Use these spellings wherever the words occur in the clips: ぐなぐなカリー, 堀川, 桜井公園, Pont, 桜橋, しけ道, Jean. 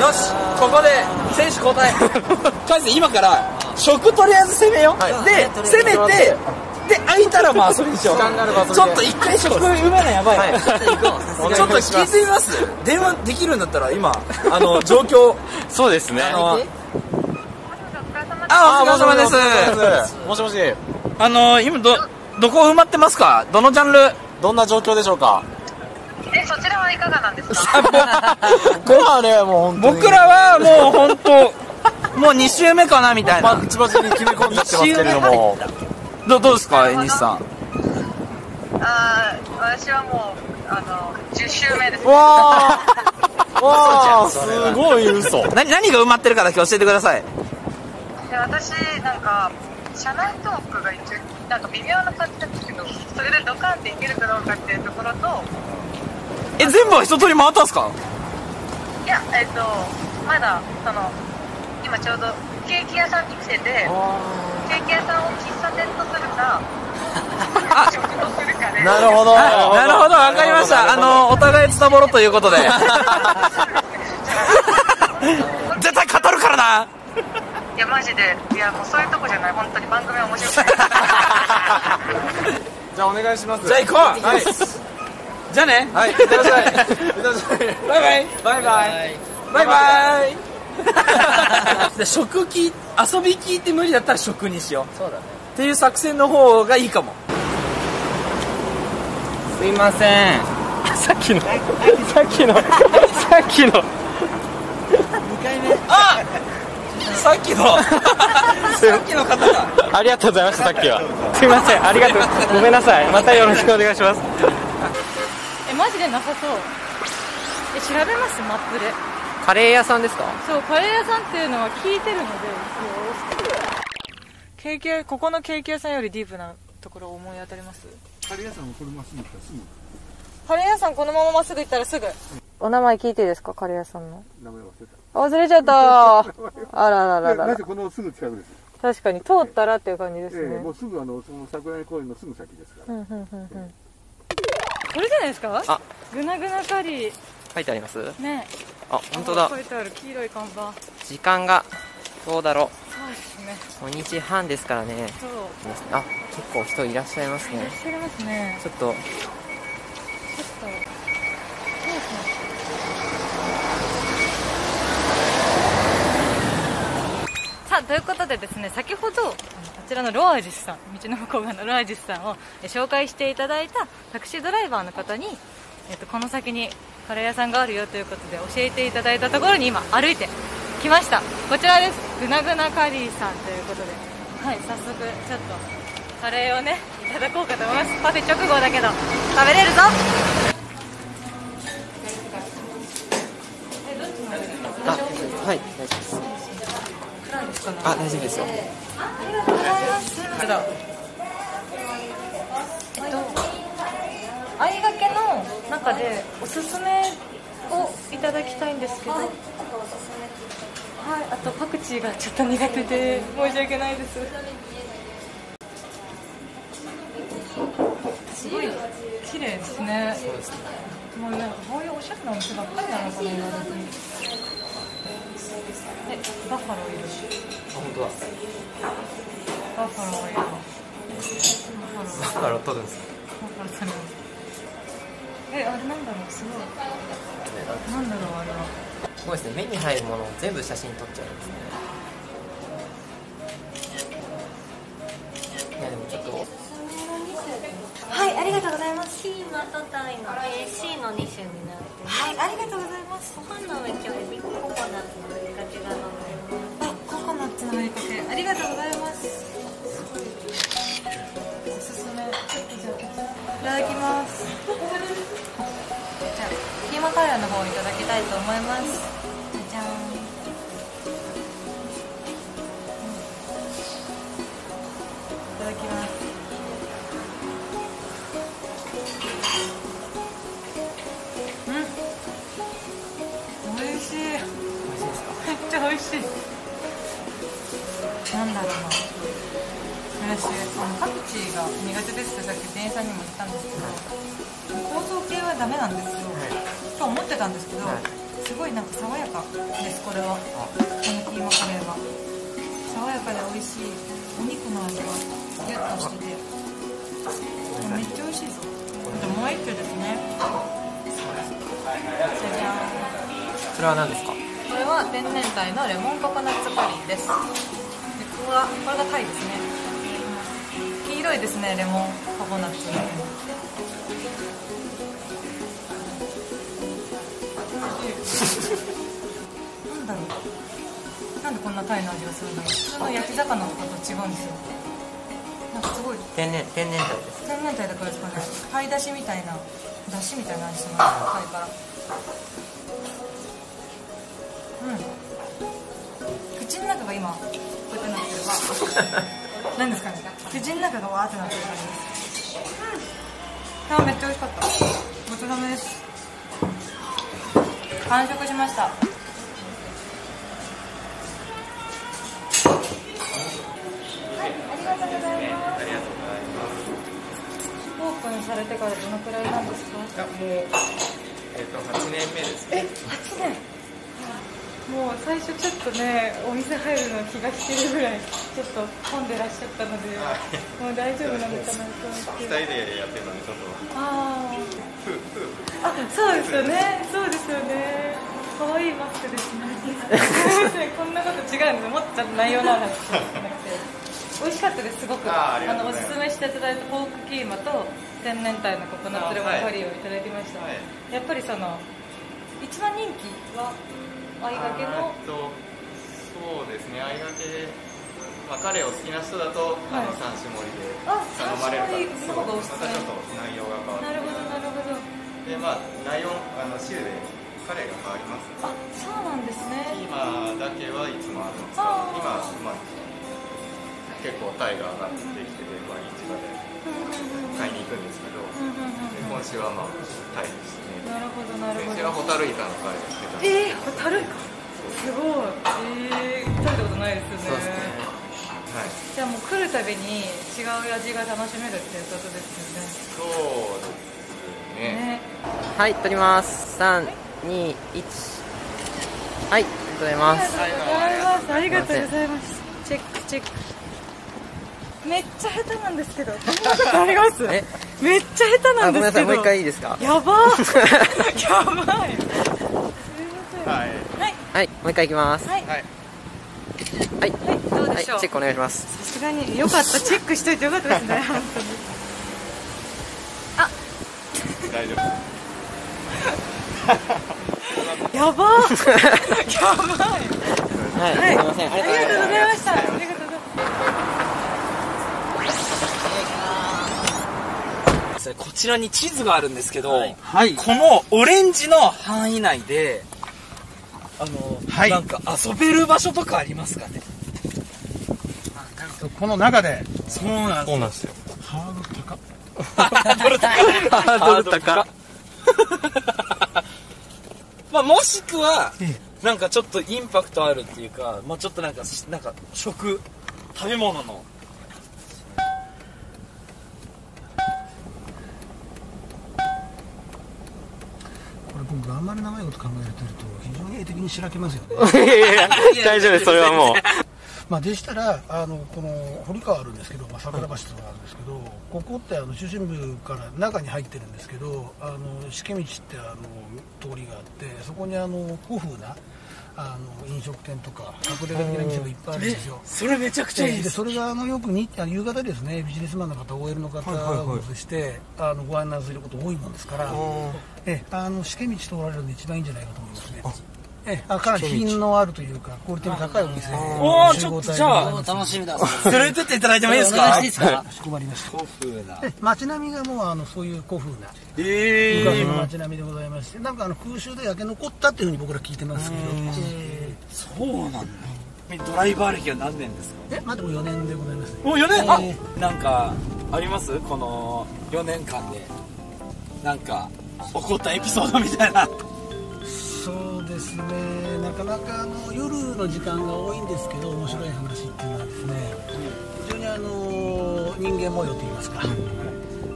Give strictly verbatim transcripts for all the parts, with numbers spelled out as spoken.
よし、ここで選手交代。カズ今から食とりあえず攻めよ、はい、で攻めてで空いたらまあ遊びにしよう。ちょっと一回食埋めないやばい、はい、ちょっと聞いてみます。電話できるんだったら今あの状況。そうですね。あ、お疲れ様です。もしもし、あの今どどこ埋まってますか？どのジャンル、どんな状況でしょうか？え、そちらはいかがなんですか？僕らはもう本当もうに周目かなみたいな、バチバチに決め込んでますけれども、どどうですか、西さん？あ、私はもうあのじゅう周目です。わあ、すごい嘘。何何が埋まってるかだけ教えてください。私なんか社内トークがなんか微妙な感じなんですけど、それでドカンっていけるかどうかっていうところと。え、全部は一通り回ったんですか？いや、えっとまだその今ちょうどケーキ屋さんに来てて、ケーキ屋さんを喫茶店とするか食とするかで。なるほどなるほど、わかりました。あのお互いツタボロということで絶対語るからな。いやマジで、いやもうそういうとこじゃない、本当に番組は面白くないじゃあお願いします。じゃあ行こう、はい、じゃあね、はい、いってらっしゃい、いってらっしゃい、バイバイバイバイバイバイバイ。食き遊び聞いて無理だったら食にしよう。そうだね、っていう作戦の方がいいかも。すいません、さっきのさっきのさっきのにかいめ、あっさっきのさっきの方がありがとうございました。さっきはすいません、ありがとうごめんなさい、またよろしくお願いします。え、マジでなさそう。え、調べます、マップで。カレー屋さんですか？そう、カレー屋さんっていうのは聞いてるので。ケーキ屋、ここのケーキ屋さんよりディープなところを思い当たります。カレー屋さんはこのまま真っ直ぐ行ったらすぐ。カレー屋さんこのまま真っ直ぐ行ったらすぐ。お名前聞いていいですか、カレー屋さんの。名前忘れた。忘れちゃったー。あらららら。なぜこのすぐ近くです。確かに通ったらっていう感じですね。ええ、もうすぐあのその桜井公園のすぐ先ですから。うんうんうんうん。ええ、これじゃないですか？あ、ぐなぐなカリー。書いてあります？ね。あ、本当だ。書いてある黄色い看板。時間がどうだろう。そうですね。ごにちはんですからね。そう。あ、結構人いらっしゃいますね。いらっしゃいますね。ちょっと。ちょっと。ということでですね、先ほどあちらのロアジスさん、道の向こう側のロアジスさんを紹介していただいたタクシードライバーの方に、えっと、この先にカレー屋さんがあるよということで教えていただいたところに今歩いてきました。こちらです、ぐなぐなカリーさんということで、はい、早速ちょっとカレーをね、いただこうかと思います。パフェ直後だけど食べれるぞ。え、どっちのあ、はい、大丈夫です。あ、大丈夫ですよ。ありがとうございます。えっと、あいがけの中でおすすめをいただきたいんですけど、はい、あとパクチーがちょっと苦手で申し訳ないです。すごい綺麗ですね。もうなんかこういうおしゃれなお店ばっかりなのかな、今だと。え、バッファローいる。あ、本当だ。バッファローいる。バッファロー取るんですか？バッファロー取るんです。え、あれなんだろう、すごい。なんだろう、あれは。すごいですね、目に入るものを全部写真撮っちゃうんですね。いや、でもちょっと。はい、ありがとうございます。シーマとタイの シー のに種になる。はい、ありがとうございます。ご飯の上今日エビココナッツのふりかけがのってます。あ、ココナッツのふりかけ、ありがとうございます。おすすめ、いただきます。じゃあ、キーマカレーの方をいただきたいと思います。じゃじゃーん。いただきます。美味しい。なんだろうな。嬉しい。パクチーが苦手ですってさっき店員さんにも言ったんですけど、構造系はダメなんですよ。と思ってたんですけど、すごいなんか爽やかです。これはこのキーマカレーは爽やかで美味しい。お肉の味がギュッとしててめっちゃ美味しいです。あともう一個ですね。じゃじゃーん。それは何ですか？これは天然タイのレモンココナッツカリーです。でここはこれがタイですね。黄色いですね、レモンココナッツ。なんだろう、なんでこんなタイの味がするんだろう。普通の焼き魚とかと違うんですよ。なんかすごい天然天然タイです。天然タイだからですかね。タイだしみたいなだしみたいな味します。タイからうん口の中が今こうやってなってれば何ですかね、口の中がわーってなってる感じです。うん、あ、めっちゃ美味しかった。ごちそうさまです。完食しました。はい、ありがとうございます。ありがとうございます。オープンされてからどのくらいなんですか？いや、もうえっとはちねんめですね。え、はちねん。もう最初ちょっとね、お店入るの気が引けるぐらいちょっと混んでらっしゃったので、もう大丈夫なのかなと思って。ふたりでやってるのにちょっと。ああ。あ、そうですよね。そうですよね。可愛いマスクですね。すみません、こんなこと違うんです。もっと内容の話じゃなくて、美味しかったです。すごく。あのおすすめしていただいたポークキーマと天然タイのココナッツレモンカリーをいただきました。やっぱりその一番人気は。あいがけのとそうですね、あいがけ、まあ、カレーを好きな人だと、はい、あの三種盛りで頼まれる方がおすすめ。またちょっと内容が変わる。なるほどなるほど。でまあ内容あの汁でカレーが変わります、ね。あ、そうなんですね。キーマだけはいつもあるんですけど、今まあ結構タイが上がってきてて、まあ市場で買いに行くんですけど、今週はまあタイです。なるほどなるほど。先週はホタルイカのカレーしてたんですけど。えー、ホタルイカ。すごい。えー、食べたことないですよね。そうですね。はい。じゃあもう来るたびに違う味が楽しめるっていうことですよね。そうですね。ね、はい、撮ります。三、二、一。はい、ありがとうございます。ありがとうございます。チェックチェック。めっちゃ下手なんですけど。こんなことあります？めっちゃ下手なんですけど。もう一回いいですか？やばー。やばい。すみません。はい。はい。もう一回いきます。はい。はい。はい。どうでしょう？チェックお願いします。さすがに良かった。チェックしといて良かったですね。本当に。あ。大丈夫。やばー。やばい。はい。すみません。ありがとうございました。ありがとうございます。こちらに地図があるんですけど、はい、このオレンジの範囲内であの、はい、なんか遊べる場所とかありますかね。この中でそうなんですよ。ハードル高ハードル高まあもしくはなんかちょっとインパクトあるっていうか、まあ、ちょっとなんかなんか食食べ物の僕あんまり長いこと考えてると非常に絵的にしらけますよね。大丈夫です、それはもうまあでしたらあのこの堀川あるんですけど、まあ、桜橋とかあるんですけど、はい、ここってあの中心部から中に入ってるんですけど、あのしけ道ってあの通りがあって、そこにあの古風なあの飲食店とか隠れ家的な店がいっぱいあるんですよ。それめちゃくちゃいいです。でそれがあのよくにあの夕方ですね、ビジネスマンの方 オーエル の方をそしてあのご案内すること多いもんですから、えあのしけ道通られるの一番いいんじゃないかと思いますね。えあかなり品のあるというかクオリティの高いお店。おお、ちょっとじゃあ楽しみだ。連れてっていただいてもいいですか？かしこまりました。古風な街並みがもうあのそういう古風な昔の街並みでございまして、なんかあの空襲で焼け残ったっていうふうに僕ら聞いてますけど。そうなんだ。ドライバー歴は何年ですか？えまだもうよねんでございますね。もうよねん。あ、なんかあります？このよねんかんでなんか起こったエピソードみたいな。そうですね、なかなかあの夜の時間が多いんですけど、面白い話っていうのはですね、非常にあの人間模様といいますか、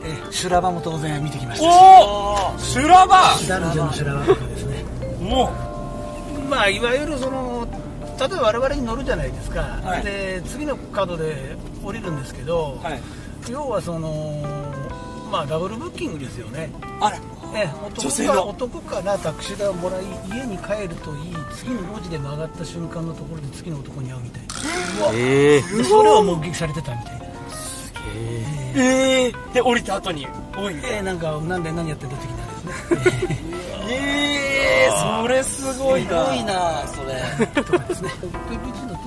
え修羅場も当然見てきましたし。おお、修羅場、男女の修羅場とかですね。もうまあいわゆるその例えば我々に乗るじゃないですか、はい、で次の角で降りるんですけど、はい、要はその、まあ、ダブルブッキングですよね。あらね、お得からタクシー代をもらい家に帰るといい、次の路地で曲がった瞬間のところで次の男に会うみたいな、えー、それを目撃されてたみたいな。えー、えー、で降りた後に多いみたいな、えー、なんかなんで何やってんだ的なですねえー、それすごいな、すごいなそれとかですね。北口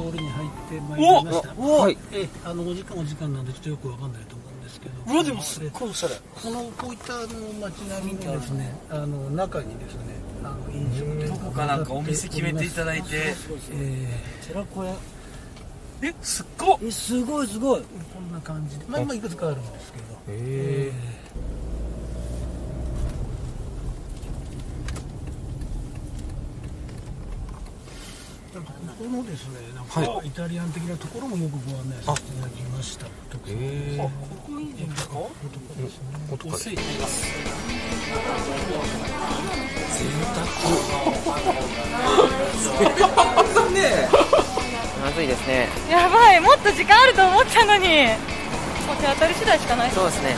の通りに入ってまいりました。おお、えー、あのお時間お時間なんでちょっとよくわかんないと思う。うわでもすっごいおしゃれ。このこういった街並みのですね、あの中にですね、あの飲食店とかどこかなんかお店決めていただいて、寺子屋、えすっごい、すごいすごい、こんな感じで、まあ今いくつかあるんですけど、えなんかここのですね、なんかイタリアン的なところもよくご案内させていただきました。ええ。いいですか？おついています。贅沢。まずいですね。やばい、もっと時間あると思ったのに。もう手当たり次第しかない。そうですね。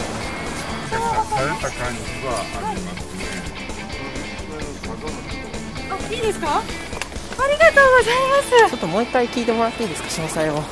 された感じはありますね。あ、いいですか？ありがとうございます。ちょっともう一回聞いてもらっていいですか、詳細を。